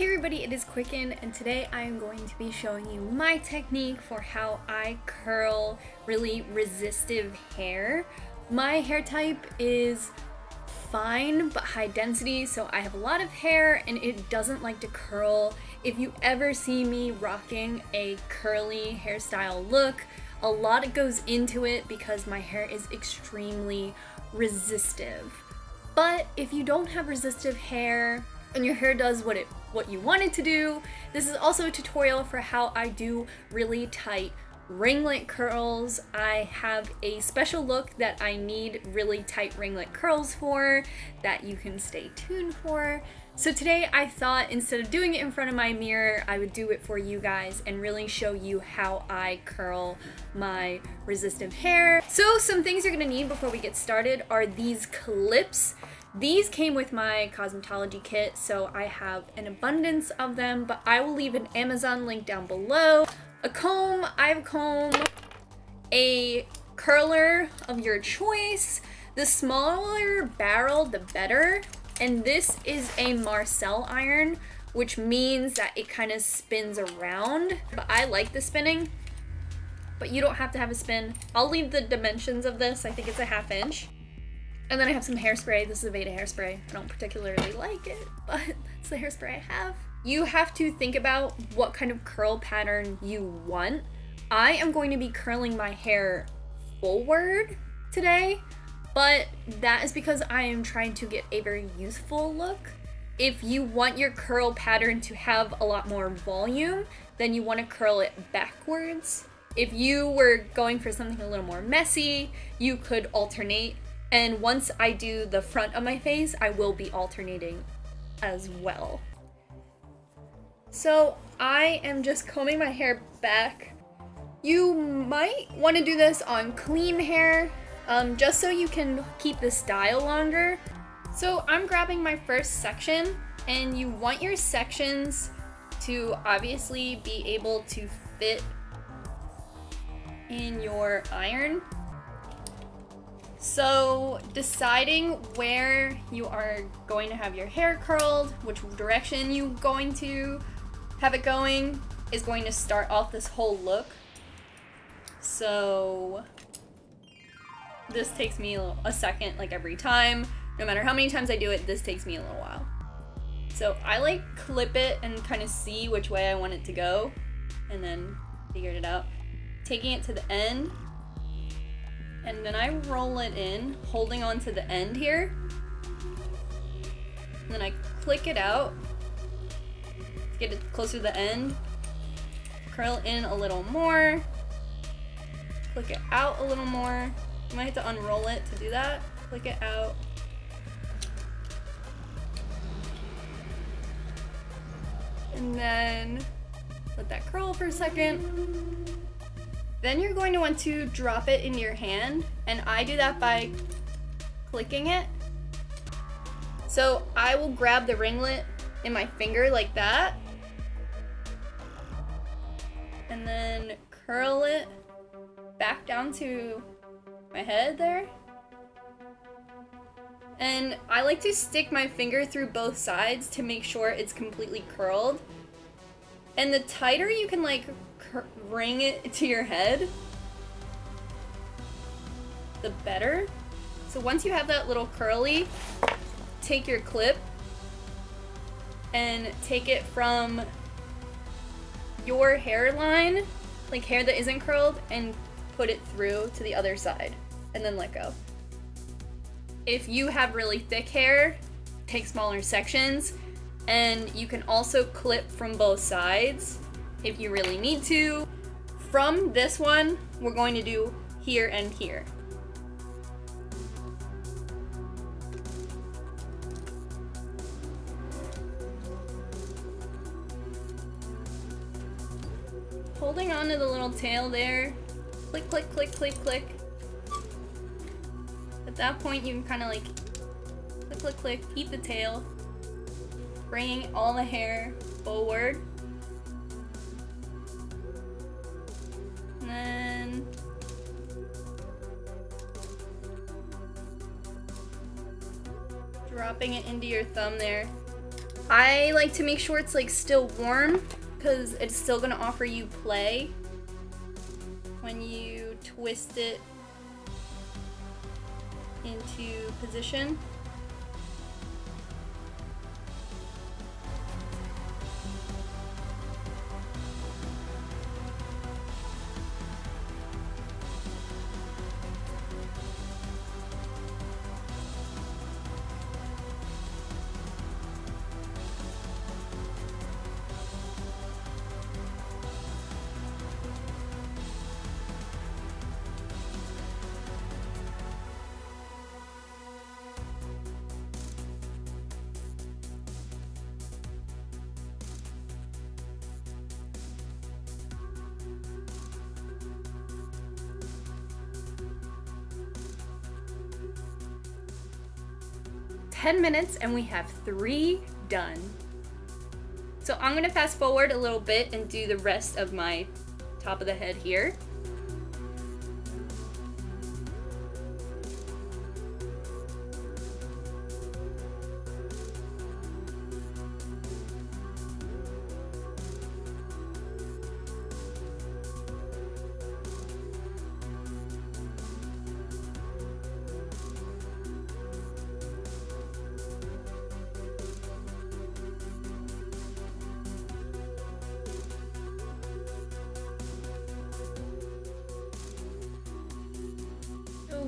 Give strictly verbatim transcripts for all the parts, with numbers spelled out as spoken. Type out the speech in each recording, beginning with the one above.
Hey everybody, it is Qcknd, and today I am going to be showing you my technique for how I curl really resistive hair. My hair type is fine but high density, so I have a lot of hair and it doesn't like to curl. If you ever see me rocking a curly hairstyle look, a lot goes into it because my hair is extremely resistive. But if you don't have resistive hair and your hair does what it what you want it to do, this is also a tutorial for how I do really tight ringlet curls. I have a special look that I need really tight ringlet curls for that you can stay tuned for. So today I thought instead of doing it in front of my mirror, I would do it for you guys and really show you how I curl my resistive hair. So some things you're gonna need before we get started are these clips. These came with my cosmetology kit, so I have an abundance of them, but I will leave an Amazon link down below. A comb, I have a comb, a curler of your choice. The smaller barrel, the better. And this is a Marcel iron, which means that it kind of spins around. But I like the spinning, but you don't have to have a spin. I'll leave the dimensions of this. I think it's a half inch. And then I have some hairspray. This is a Veda hairspray. I don't particularly like it, but that's the hairspray I have. You have to think about what kind of curl pattern you want. I am going to be curling my hair forward today, but that is because I am trying to get a very youthful look. If you want your curl pattern to have a lot more volume, then you want to curl it backwards. If you were going for something a little more messy, you could alternate. And once I do the front of my face, I will be alternating as well. So I am just combing my hair back. You might want to do this on clean hair, um, just so you can keep the style longer. So I'm grabbing my first section, and you want your sections to obviously be able to fit in your iron. So deciding where you are going to have your hair curled, which direction you're going to have it going, is going to start off this whole look. So this takes me a, little, a second, like every time. No matter how many times I do it, this takes me a little while. So I like clip it and kind of see which way I want it to go, and then figured it out. Taking it to the end, and then I roll it in, holding on to the end here. And then I click it out, get it closer to the end, curl in a little more, click it out a little more. You might have to unroll it to do that. Click it out. And then let that curl for a second. Then you're going to want to drop it in your hand, and I do that by clicking it. So I will grab the ringlet in my finger like that, and then curl it back down to my head there. And I like to stick my finger through both sides to make sure it's completely curled. And the tighter you can like ring it to your head, the better. So once you have that little curly, take your clip and take it from your hairline, like hair that isn't curled, and put it through to the other side, and then let go. If you have really thick hair, take smaller sections, and you can also clip from both sides if you really need to. From this one, we're going to do here and here. Holding on to the little tail there, click, click, click, click, click. At that point, you can kind of like click, click, click, eat the tail, bringing all the hair forward. And then dropping it into your thumb there, I like to make sure it's like still warm because it's still gonna offer you play when you twist it into position. ten minutes and we have three done. So I'm gonna fast forward a little bit and do the rest of my top of the head here.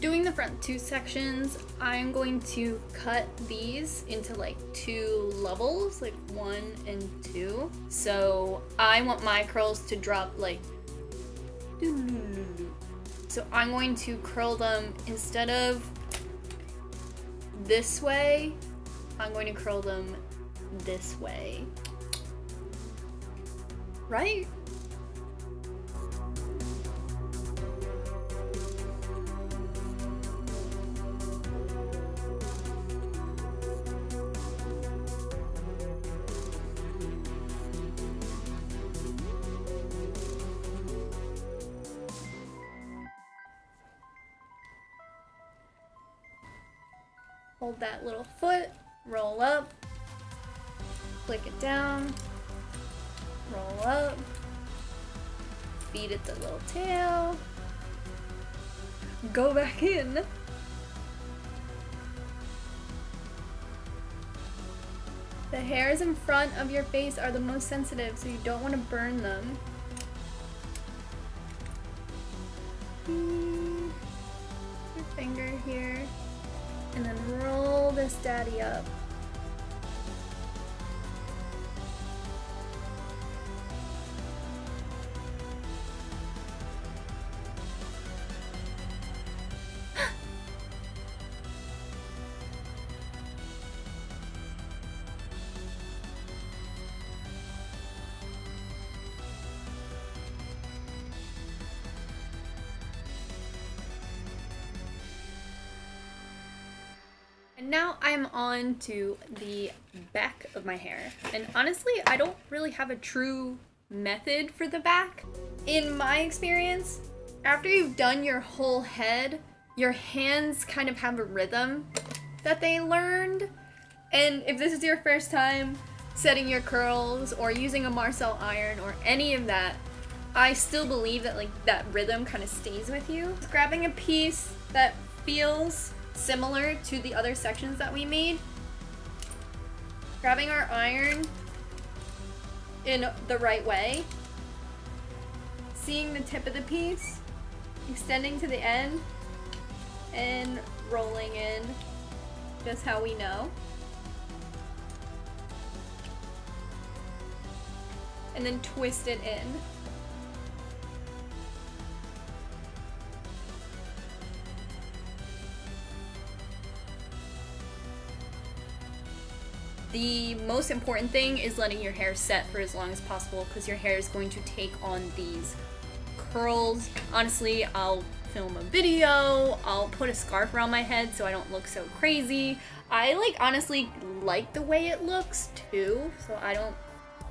Doing the front two sections, I'm going to cut these into like two levels, like one and two. So I want my curls to drop like, so I'm going to curl them instead of this way, I'm going to curl them this way, right? Hold that little foot, roll up, flick it down, roll up, beat at the little tail, go back in. The hairs in front of your face are the most sensitive, so you don't want to burn them. Your finger here. And then roll this daddy up. Now I'm on to the back of my hair, and honestly I don't really have a true method for the back. In my experience, after you've done your whole head, your hands kind of have a rhythm that they learned, and if this is your first time setting your curls or using a Marcel iron or any of that, I still believe that like that rhythm kind of stays with you. Just grabbing a piece that feels similar to the other sections that we made, grabbing our iron in the right way, seeing the tip of the piece, extending to the end, and rolling in just how we know. And then twist it in. The most important thing is letting your hair set for as long as possible because your hair is going to take on these curls. Honestly, I'll film a video, I'll put a scarf around my head so I don't look so crazy. I like honestly like the way it looks too, so I don't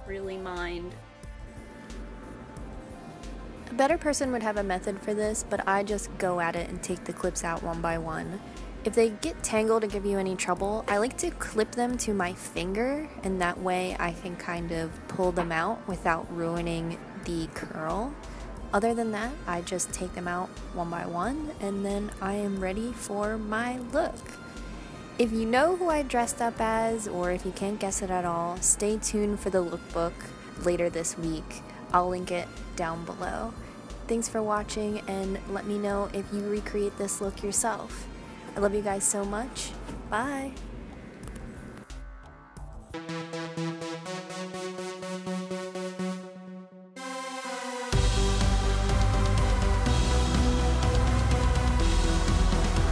really mind. A better person would have a method for this, but I just go at it and take the clips out one by one. If they get tangled and give you any trouble, I like to clip them to my finger, and that way I can kind of pull them out without ruining the curl. Other than that, I just take them out one by one, and then I am ready for my look. If you know who I dressed up as, or if you can't guess it at all, stay tuned for the lookbook later this week. I'll link it down below. Thanks for watching, and let me know if you recreate this look yourself. I love you guys so much. Bye!